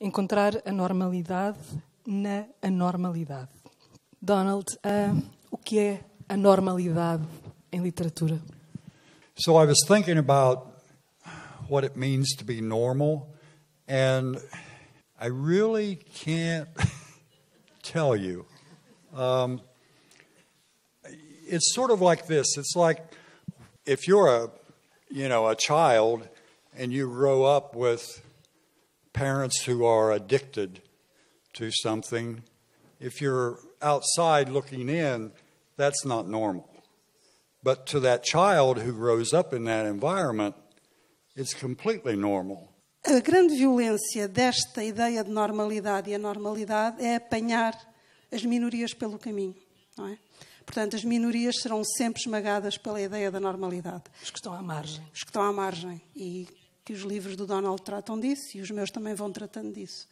encontrar a normalidade na anormalidade. Donald, o que é a normalidade em literatura? So I was thinking about what it means to be normal, and I really can't tell you. It's sort of like this. It's like if you're a child and you grow up with parents who are addicted to something, if you're outside looking in, that's not normal. But to that child who grows up in that environment, it's completely normal. A grande violência desta ideia de normalidade e anormalidade é apanhar as minorias pelo caminho, não é? Portanto, as minorias serão sempre esmagadas pela ideia da normalidade. Os que estão à margem. Os que estão à margem. E que os livros do Donald tratam disso e os meus também vão tratando disso.